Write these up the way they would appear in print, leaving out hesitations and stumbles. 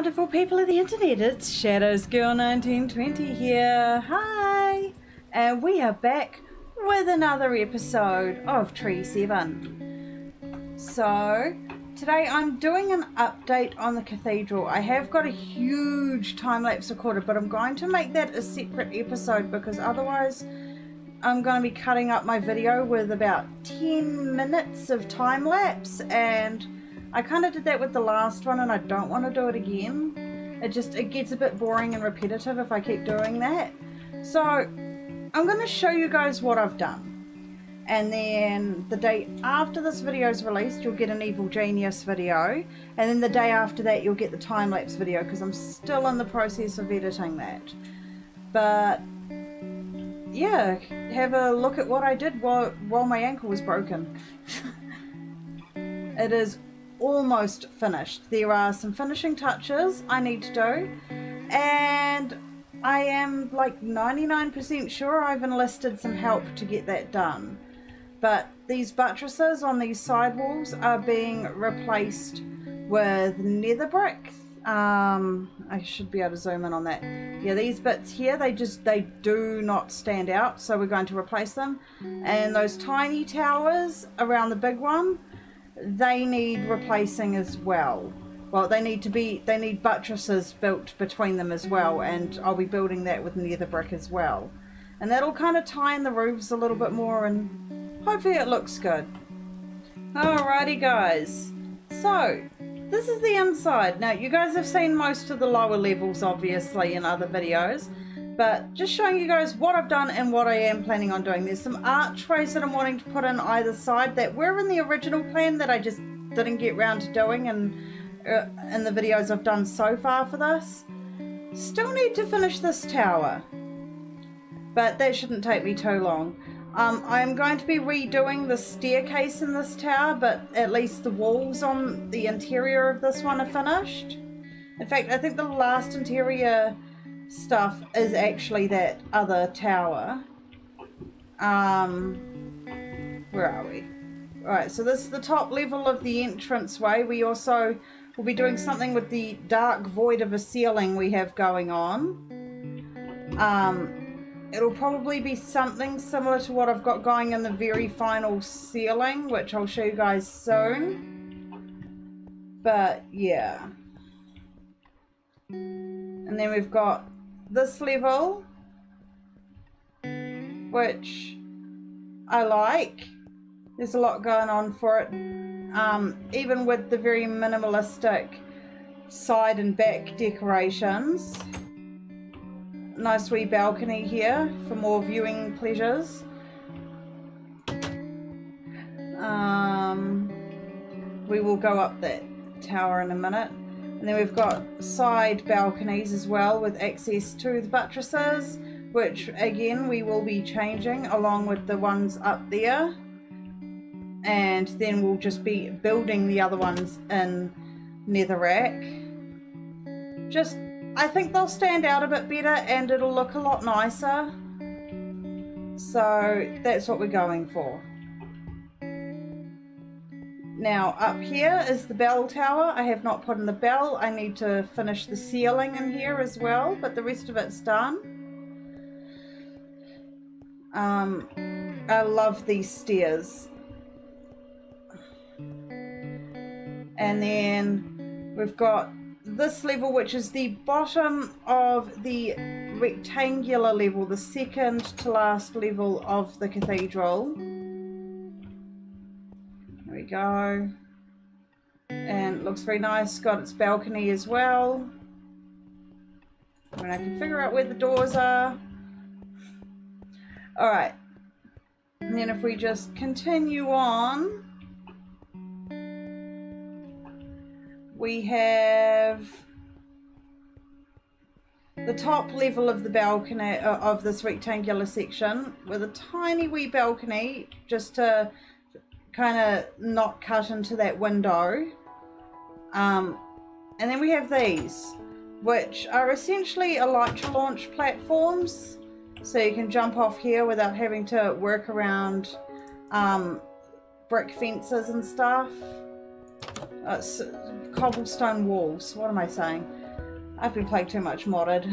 wonderful people of the internet, it's ShadowsGirl1920 here. Hi! And we are back with another episode of Tree 7. So, today I'm doing an update on the cathedral. I have got a huge time-lapse recorded, but I'm going to make that a separate episode because otherwise I'm going to be cutting up my video with about 10 minutes of time-lapse, and I kind of did that with the last one and I don't want to do it again. It gets a bit boring and repetitive if I keep doing that. So I'm going to show you guys what I've done. And then the day after this video is released, you'll get an Evil Genius video. And then the day after that, you'll get the time-lapse video because I'm still in the process of editing that. But yeah, have a look at what I did while my ankle was broken. It is almost finished. There are some finishing touches I need to do, and I am like 99% sure I've enlisted some help to get that done. But these buttresses on these side walls are being replaced with nether brick. I should be able to zoom in on that. Yeah, these bits here, they do not stand out, so we're going to replace them. And those tiny towers around the big one, they need replacing as well. Well, they need buttresses built between them as well, and I'll be building that with nether brick as well. And that'll kind of tie in the roofs a little bit more, and hopefully it looks good. Alrighty guys, so this is the inside. Now you guys have seen most of the lower levels obviously in other videos, but just showing you guys what I've done and what I am planning on doing. There's some archways that I'm wanting to put in either side that were in the original plan that I just didn't get round to doing in the videos I've done so far for this. Still need to finish this tower, but that shouldn't take me too long. I'm going to be redoing the staircase in this tower, but at least the walls on the interior of this one are finished. In fact, I think the last interior stuff is actually that other tower. Where are we? Alright, so this is the top level of the entranceway. We also will be doing something with the dark void of a ceiling we have going on. It'll probably be something similar to what I've got going in the very final ceiling, which I'll show you guys soon. But yeah. And then we've got this level, which I like. There's a lot going on for it, even with the very minimalistic side and back decorations. Nice wee balcony here for more viewing pleasures. We will go up that tower in a minute. And then we've got side balconies as well with access to the buttresses, which again we will be changing along with the ones up there. And then we'll just be building the other ones in netherrack. Just, I think they'll stand out a bit better and it'll look a lot nicer. So that's what we're going for. Now up here is the bell tower. I have not put in the bell. I need to finish the ceiling in here as well, but the rest of it's done. I love these stairs. And then we've got this level, which is the bottom of the rectangular level, the second to last level of the cathedral. We go, and it looks very nice. Got its balcony as well. I mean, I can figure out where the doors are. All right, and then if we just continue on, we have the top level of the balcony of this rectangular section with a tiny wee balcony just to kind of not cut into that window. And then we have these, which are essentially elytra launch platforms, so you can jump off here without having to work around brick fences and stuff. Cobblestone walls, what am I saying? I've been playing too much modded.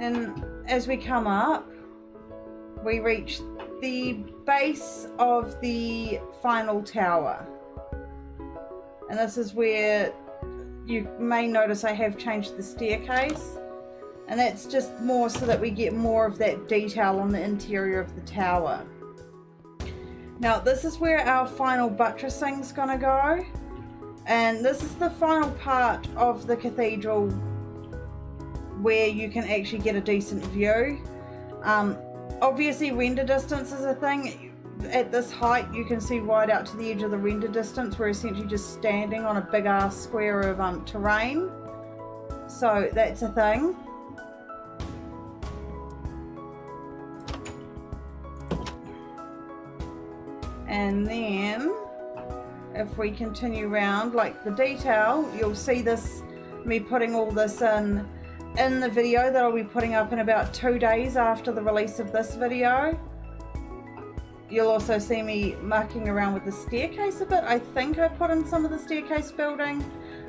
And as we come up, we reach the base of the final tower. And this is where you may notice I have changed the staircase. And that's just more so that we get more of that detail on the interior of the tower. Now this is where our final buttressing's gonna go. And this is the final part of the cathedral where you can actually get a decent view. Obviously render distance is a thing. At this height you can see right out to the edge of the render distance. We're essentially just standing on a big ass square of terrain. So that's a thing. And then if we continue round like the detail, you'll see this, me putting all this in the video that I'll be putting up in about 2 days after the release of this video. You'll also see me mucking around with the staircase a bit. I think I put in some of the staircase building.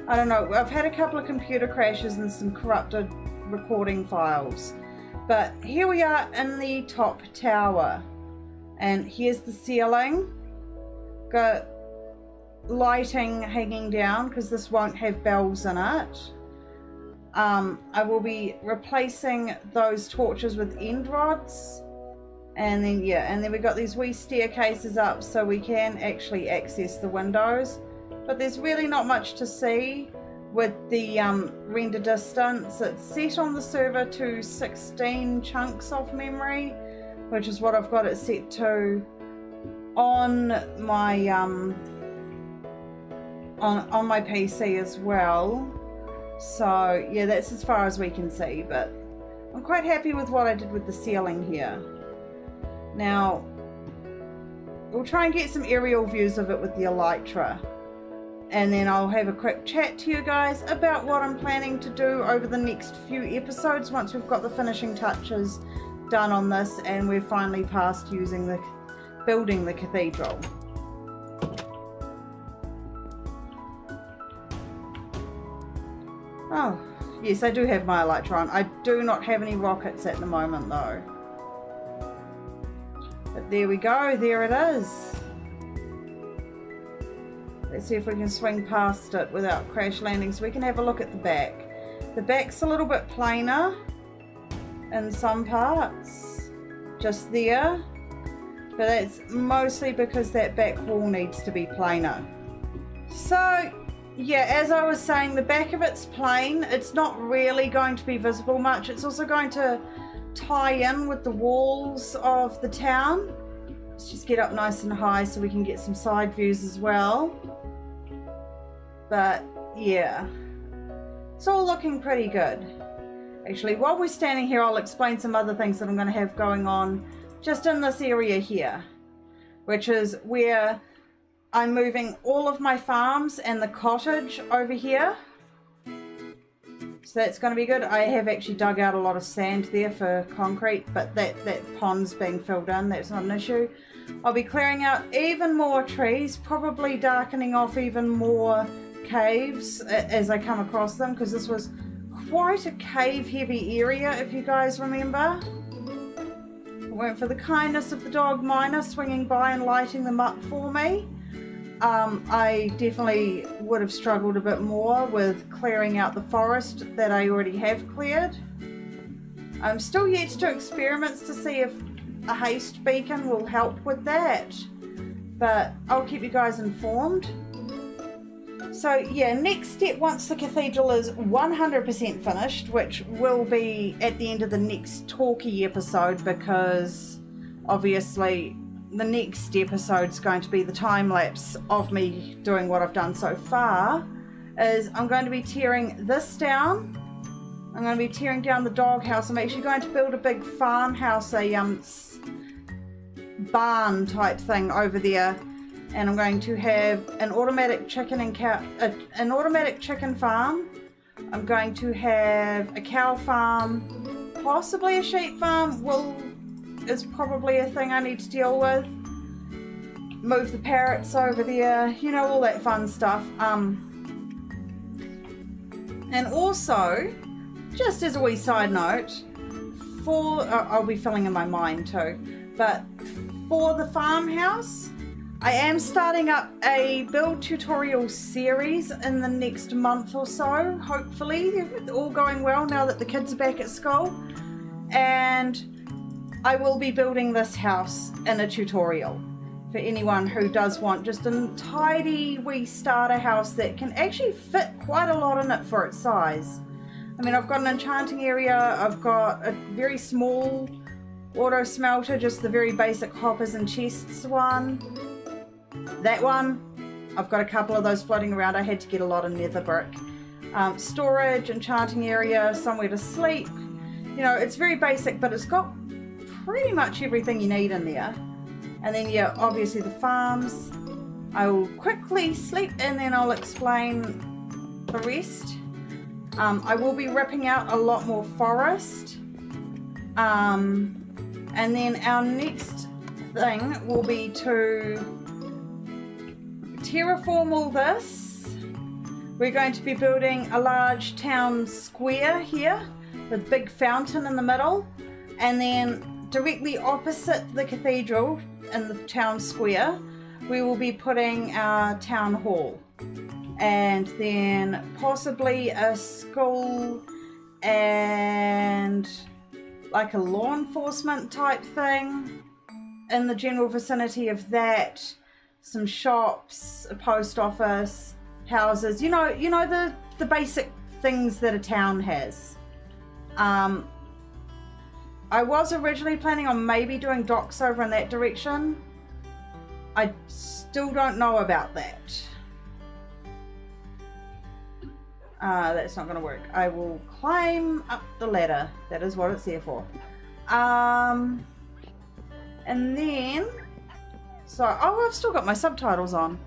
I don't know, I've had a couple of computer crashes and some corrupted recording files. But here we are in the top tower. And here's the ceiling. Got lighting hanging down because this won't have bells in it. I will be replacing those torches with end rods. And then yeah, and then we've got these wee staircases up so we can actually access the windows. But there's really not much to see with the render distance. It's set on the server to 16 chunks of memory, which is what I've got it set to on my on my PC as well. So yeah, that's as far as we can see, but I'm quite happy with what I did with the ceiling here. Now we'll try and get some aerial views of it with the Elytra, and then I'll have a quick chat to you guys about what I'm planning to do over the next few episodes once we've got the finishing touches done on this and we're finally past using the building the cathedral. Oh, yes, I do have my Elytron. I do not have any rockets at the moment, though. But there we go. There it is. Let's see if we can swing past it without crash landing so we can have a look at the back. The back's a little bit plainer in some parts. Just there. But that's mostly because that back wall needs to be plainer. So yeah, as I was saying, the back of it's plain. It's not really going to be visible much. It's also going to tie in with the walls of the town. Let's just get up nice and high so we can get some side views as well. But yeah, it's all looking pretty good. Actually, while we're standing here, I'll explain some other things that I'm going to have going on just in this area here, which is where I'm moving all of my farms and the cottage over here. So that's going to be good. I have actually dug out a lot of sand there for concrete, but that pond's being filled in. That's not an issue. I'll be clearing out even more trees, probably darkening off even more caves as I come across them, because this was quite a cave-heavy area, if you guys remember. If it weren't for the kindness of the TheDawgMiner swinging by and lighting them up for me, I definitely would have struggled a bit more with clearing out the forest that I already have cleared. I'm still yet to do experiments to see if a haste beacon will help with that, but I'll keep you guys informed. So yeah, next step once the cathedral is 100% finished, which will be at the end of the next talkie episode, because obviously the next episode's going to be the time lapse of me doing what I've done so far, is I'm going to be tearing this down. I'm going to be tearing down the doghouse. I'm actually going to build a big farmhouse, a barn type thing over there, and I'm going to have an automatic chicken and cow, an automatic chicken farm. I'm going to have a cow farm, possibly a sheep farm. We'll is probably a thing I need to deal with. Move the parrots over there, you know, all that fun stuff. And also, just as a wee side note, for I'll be filling in my mind too, but for the farmhouse, I am starting up a build tutorial series in the next month or so, hopefully, all going well now that the kids are back at school. And I will be building this house in a tutorial for anyone who does want just a tidy wee starter house that can actually fit quite a lot in it for its size. I mean, I've got an enchanting area, I've got a very small auto smelter, just the very basic hoppers and chests one. That one, I've got a couple of those floating around. I had to get a lot of nether brick. Storage, enchanting area, somewhere to sleep. You know, it's very basic, but it's got pretty much everything you need in there. And then, yeah, obviously the farms. I will quickly sleep and then I'll explain the rest. I will be ripping out a lot more forest. And then our next thing will be to terraform all this. We're going to be building a large town square here with a big fountain in the middle, and then directly opposite the cathedral in the town square we will be putting our town hall, and then possibly a school and like a law enforcement type thing in the general vicinity of that. Some shops, a post office, houses, you know the basic things that a town has. I was originally planning on maybe doing docks over in that direction. I still don't know about that. That's not gonna work. I will climb up the ladder. That is what it's there for. And then, so, oh, I've still got my subtitles on.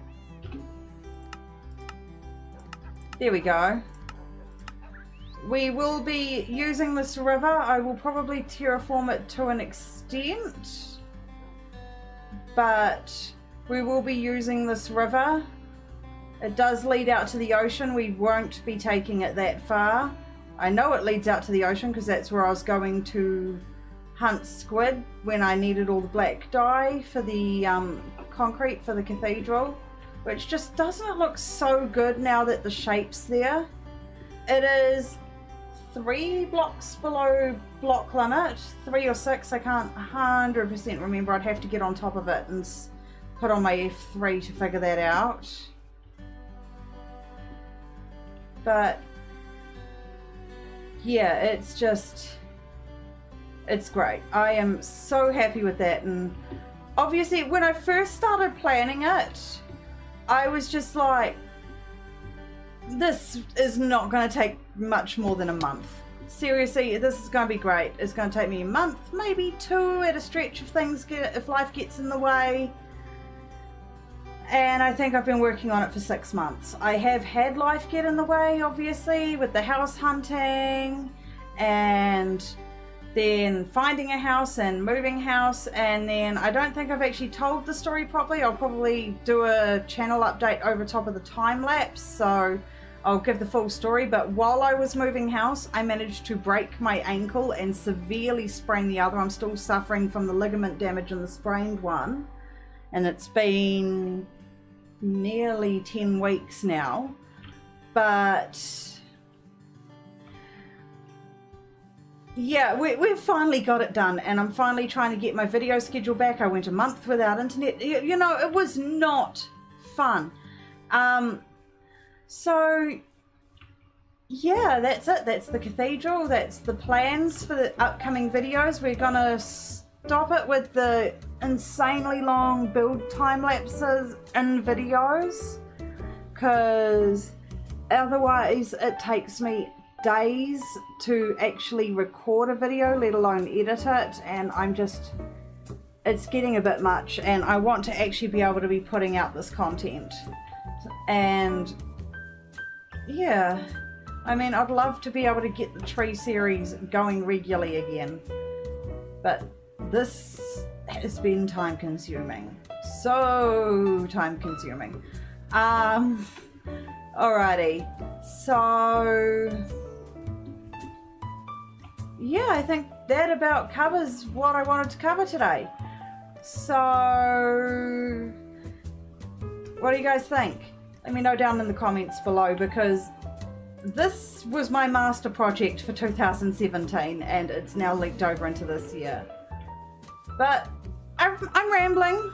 There we go. We will be using this river. I will probably terraform it to an extent, but we will be using this river. It does lead out to the ocean. We won't be taking it that far. I know it leads out to the ocean because that's where I was going to hunt squid when I needed all the black dye for the concrete for the cathedral, which just doesn't look so good now that the shape's there. It is 3 blocks below block limit, 3 or 6, I can't 100% remember. I'd have to get on top of it and put on my F3 to figure that out. But yeah, it's just, it's great. I am so happy with that. And obviously when I first started planning it, I was just like, this is not going to take much more than a month. Seriously, this is going to be great. It's going to take me a month, maybe 2 at a stretch if life gets in the way. And I think I've been working on it for 6 months. I have had life get in the way, obviously, with the house hunting and then finding a house and moving house, and then I don't think I've actually told the story properly. I'll probably do a channel update over top of the time lapse, so I'll give the full story. But while I was moving house, I managed to break my ankle and severely sprain the other. I'm still suffering from the ligament damage in the sprained one, and it's been nearly 10 weeks now. But yeah, we've finally got it done, and I'm finally trying to get my video schedule back. I went a month without internet. You know, it was not fun. So yeah, that's it. That's the cathedral. That's the plans for the upcoming videos. We're gonna stop it with the insanely long build time lapses in videos, because otherwise it takes me days to actually record a video, let alone edit it, and I'm just, it's getting a bit much, and I want to actually be able to be putting out this content. And yeah, I mean, I'd love to be able to get the tree series going regularly again, but this has been time consuming, so time consuming. Alrighty, So yeah, I think that about covers what I wanted to cover today. So what do you guys think? Let me know down in the comments below, because this was my master project for 2017 and it's now leaked over into this year. But I'm rambling.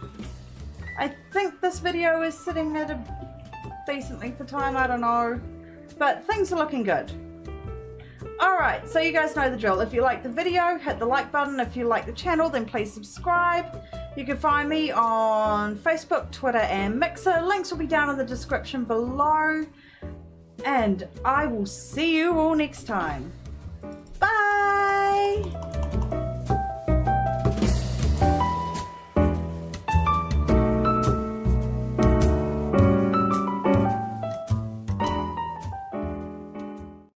I think this video is sitting at a decent length of time, I don't know, but things are looking good. Alright, so you guys know the drill. If you like the video, hit the like button. If you like the channel, then please subscribe. You can find me on Facebook, Twitter and Mixer. Links will be down in the description below. And I will see you all next time.